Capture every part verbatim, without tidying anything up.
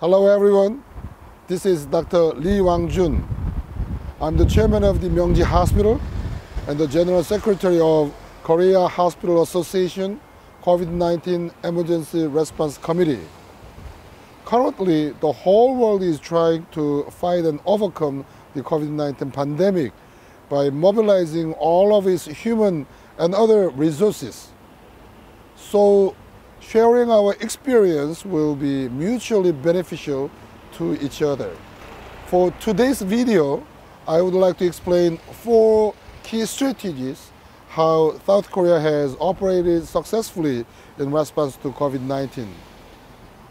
Hello everyone, this is Doctor Lee Wang-jun. I'm the chairman of the Myeongji Hospital and the general secretary of Korea Hospital Association COVID nineteen Emergency Response Committee. Currently, the whole world is trying to fight and overcome the COVID nineteen pandemic by mobilizing all of its human and other resources. So, sharing our experience will be mutually beneficial to each other. For today's video, I would like to explain four key strategies how South Korea has operated successfully in response to COVID nineteen.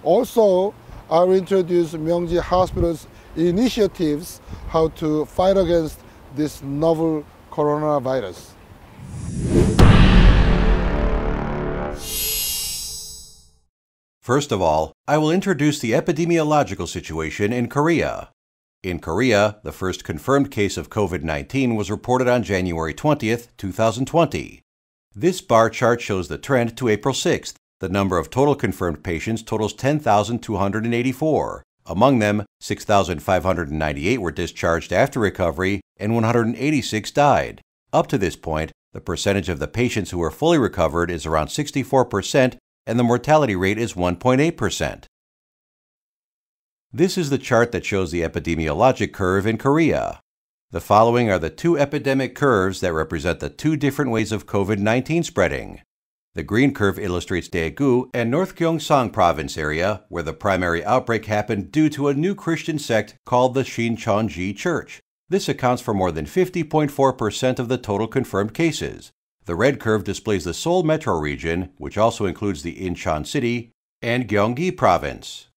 Also, I will introduce Myeongji Hospital's initiatives how to fight against this novel coronavirus. First of all, I will introduce the epidemiological situation in Korea. In Korea, the first confirmed case of COVID nineteen was reported on January twentieth, two thousand twenty. This bar chart shows the trend to April sixth. The number of total confirmed patients totals ten thousand two hundred eighty-four. Among them, six thousand five hundred ninety-eight were discharged after recovery and one hundred eighty-six died. Up to this point, the percentage of the patients who are fully recovered is around sixty-four percent, and the mortality rate is one point eight percent. This is the chart that shows the epidemiologic curve in Korea. The following are the two epidemic curves that represent the two different ways of COVID nineteen spreading. The green curve illustrates Daegu and North Gyeongsang province area, where the primary outbreak happened due to a new Christian sect called the Shincheonji Church. This accounts for more than fifty point four percent of the total confirmed cases. The red curve displays the Seoul metro region, which also includes the Incheon city and Gyeonggi province.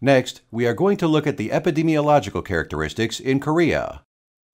Next, we are going to look at the epidemiological characteristics in Korea.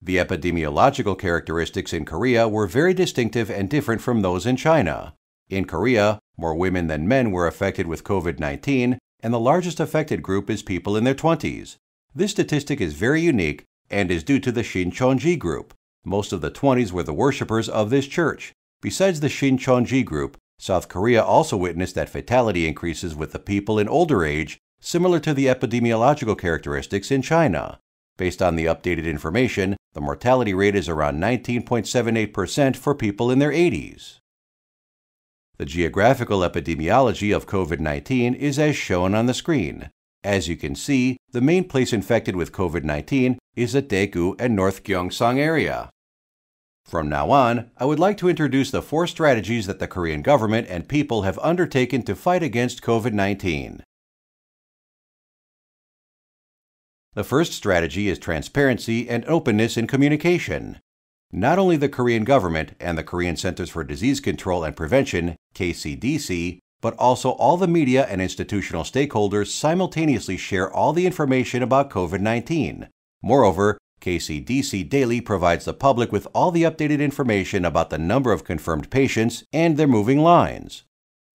The epidemiological characteristics in Korea were very distinctive and different from those in China. In Korea, more women than men were affected with COVID nineteen, and the largest affected group is people in their twenties. This statistic is very unique and is due to the Shincheonji group. Most of the twenties were the worshippers of this church. Besides the Shincheonji group, South Korea also witnessed that fatality increases with the people in older age, similar to the epidemiological characteristics in China. Based on the updated information, the mortality rate is around nineteen point seven eight percent for people in their eighties. The geographical epidemiology of COVID nineteen is as shown on the screen. As you can see, the main place infected with COVID nineteen is the Daegu and North Gyeongsang area. From now on, I would like to introduce the four strategies that the Korean government and people have undertaken to fight against COVID nineteen. The first strategy is transparency and openness in communication. Not only the Korean government and the Korean Centers for Disease Control and Prevention, K C D C, but also all the media and institutional stakeholders simultaneously share all the information about COVID nineteen. Moreover, K C D C daily provides the public with all the updated information about the number of confirmed patients and their moving lines.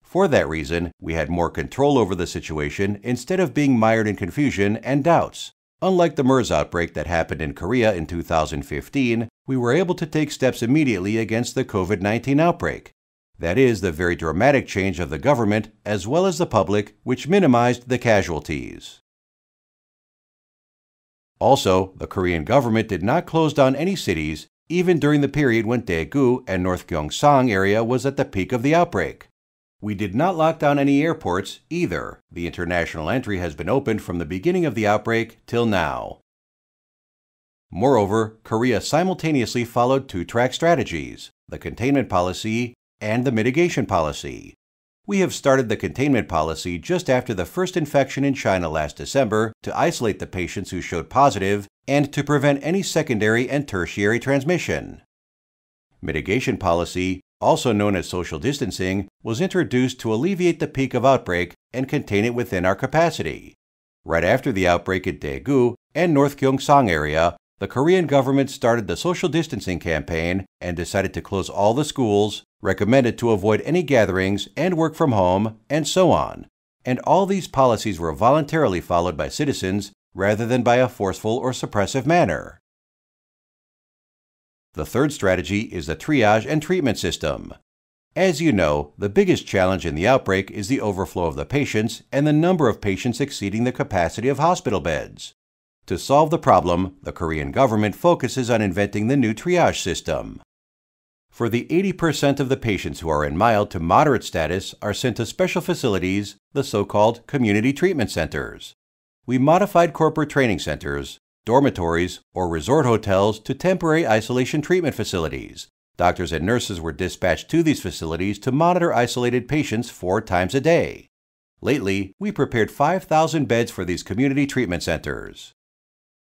For that reason, we had more control over the situation instead of being mired in confusion and doubts. Unlike the MERS outbreak that happened in Korea in two thousand fifteen, we were able to take steps immediately against the COVID nineteen outbreak. That is the very dramatic change of the government as well as the public, which minimized the casualties. Also, the Korean government did not close down any cities, even during the period when Daegu and North Gyeongsang area was at the peak of the outbreak. We did not lock down any airports either. The international entry has been opened from the beginning of the outbreak till now. Moreover, Korea simultaneously followed two-track strategies, the containment policy and the mitigation policy. We have started the containment policy just after the first infection in China last December to isolate the patients who showed positive and to prevent any secondary and tertiary transmission. Mitigation policy, also known as social distancing, was introduced to alleviate the peak of outbreak and contain it within our capacity. Right after the outbreak in Daegu and North Gyeongsang area, the Korean government started the social distancing campaign and decided to close all the schools, recommended to avoid any gatherings and work from home, and so on. And all these policies were voluntarily followed by citizens rather than by a forceful or suppressive manner. The third strategy is the triage and treatment system. As you know, the biggest challenge in the outbreak is the overflow of the patients and the number of patients exceeding the capacity of hospital beds. To solve the problem, the Korean government focuses on inventing the new triage system. For the eighty percent of the patients who are in mild to moderate status are sent to special facilities, the so-called community treatment centers. We modified corporate training centers, dormitories, or resort hotels to temporary isolation treatment facilities. Doctors and nurses were dispatched to these facilities to monitor isolated patients four times a day. Lately, we prepared five thousand beds for these community treatment centers.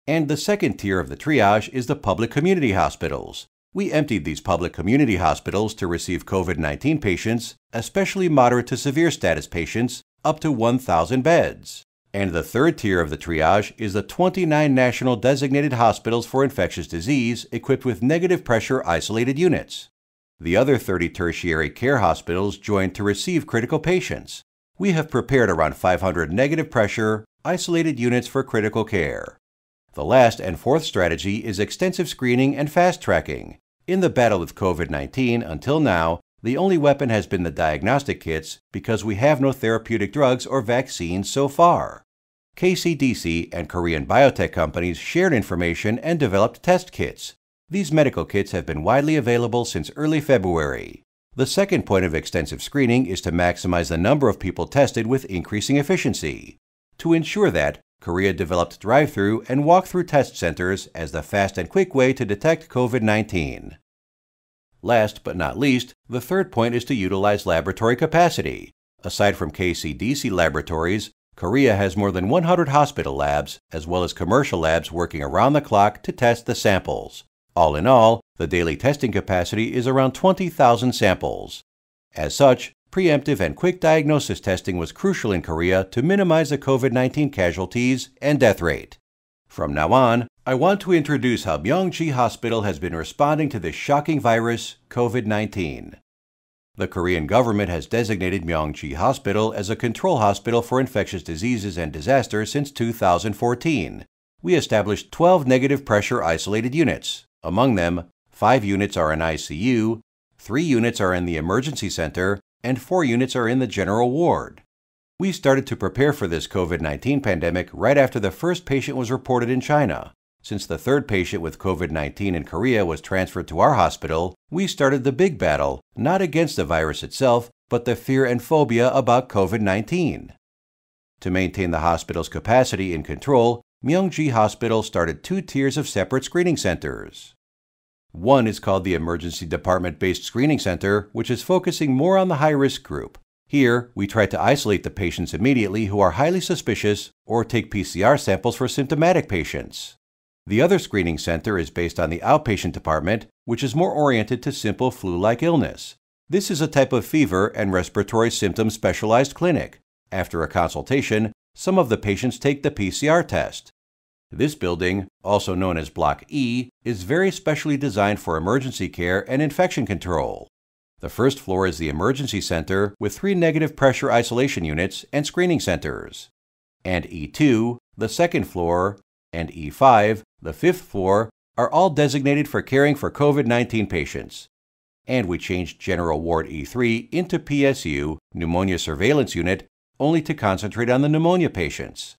And the second tier of the triage is the public community hospitals. We emptied these public community hospitals to receive COVID nineteen patients, especially moderate to severe status patients, up to one thousand beds. And the third tier of the triage is the twenty-nine national designated hospitals for infectious disease equipped with negative pressure isolated units. The other thirty tertiary care hospitals joined to receive critical patients. We have prepared around five hundred negative pressure isolated units for critical care. The last and fourth strategy is extensive screening and fast tracking. In the battle with COVID nineteen until now, the only weapon has been the diagnostic kits because we have no therapeutic drugs or vaccines so far. K C D C and Korean biotech companies shared information and developed test kits. These medical kits have been widely available since early February. The second point of extensive screening is to maximize the number of people tested with increasing efficiency. To ensure that, Korea developed drive-through and walk-through test centers as the fast and quick way to detect COVID nineteen. Last but not least, the third point is to utilize laboratory capacity. Aside from K C D C laboratories, Korea has more than one hundred hospital labs, as well as commercial labs working around the clock to test the samples. All in all, the daily testing capacity is around twenty thousand samples. As such, preemptive and quick diagnosis testing was crucial in Korea to minimize the COVID nineteen casualties and death rate. From now on, I want to introduce how Myeongji Hospital has been responding to this shocking virus, COVID nineteen. The Korean government has designated Myeongji Hospital as a control hospital for infectious diseases and disasters since two thousand fourteen. We established twelve negative pressure isolated units. Among them, five units are in I C U, three units are in the emergency center, and four units are in the general ward. We started to prepare for this COVID nineteen pandemic right after the first patient was reported in China. Since the third patient with COVID nineteen in Korea was transferred to our hospital, we started the big battle, not against the virus itself, but the fear and phobia about COVID nineteen. To maintain the hospital's capacity and control, Myeongji Hospital started two tiers of separate screening centers. One is called the Emergency Department-based Screening Center, which is focusing more on the high-risk group. Here, we try to isolate the patients immediately who are highly suspicious or take P C R samples for symptomatic patients. The other screening center is based on the outpatient department, which is more oriented to simple flu-like illness. This is a type of fever and respiratory symptom specialized clinic. After a consultation, some of the patients take the P C R test. This building, also known as Block E, is very specially designed for emergency care and infection control. The first floor is the emergency center with three negative pressure isolation units and screening centers, and E two, the second floor, and E five, the fifth floor, are all designated for caring for COVID nineteen patients. And we changed General Ward E three into P S U, Pneumonia Surveillance Unit, only to concentrate on the pneumonia patients.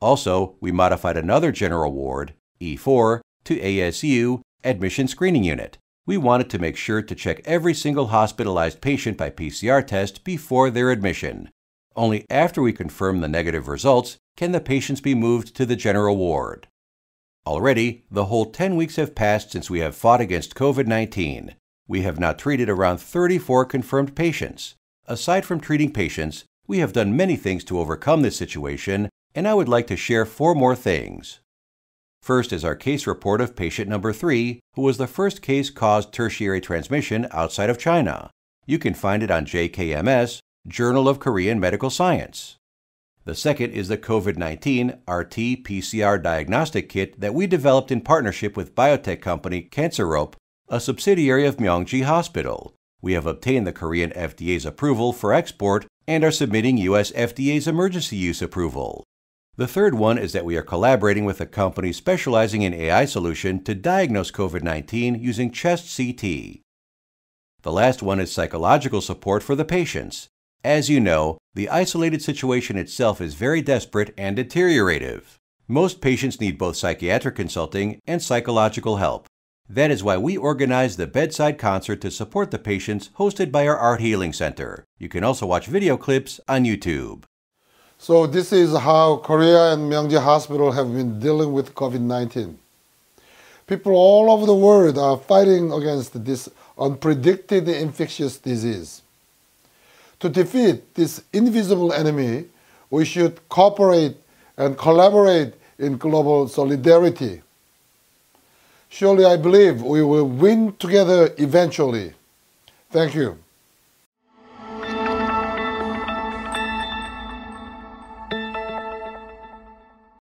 Also, we modified another general ward, E four, to A S U, Admission Screening Unit. We wanted to make sure to check every single hospitalized patient by P C R test before their admission. Only after we confirm the negative results can the patients be moved to the general ward. Already, the whole ten weeks have passed since we have fought against COVID nineteen. We have now treated around thirty-four confirmed patients. Aside from treating patients, we have done many things to overcome this situation, and I would like to share four more things. First is our case report of patient number three, who was the first case caused tertiary transmission outside of China. You can find it on J K M S, Journal of Korean Medical Science. The second is the COVID nineteen R T P C R diagnostic kit that we developed in partnership with biotech company Cancer Rope, a subsidiary of Myeongji Hospital. We have obtained the Korean F D A's approval for export and are submitting U S F D A's emergency use approval. The third one is that we are collaborating with a company specializing in A I solution to diagnose COVID nineteen using chest C T. The last one is psychological support for the patients. As you know, the isolated situation itself is very desperate and deteriorative. Most patients need both psychiatric consulting and psychological help. That is why we organize the Bedside Concert to support the patients, hosted by our Art Healing Center. You can also watch video clips on YouTube. So this is how Korea and Myeongji Hospital have been dealing with COVID nineteen. People all over the world are fighting against this unpredicted infectious disease. To defeat this invisible enemy, we should cooperate and collaborate in global solidarity. Surely I believe we will win together eventually. Thank you.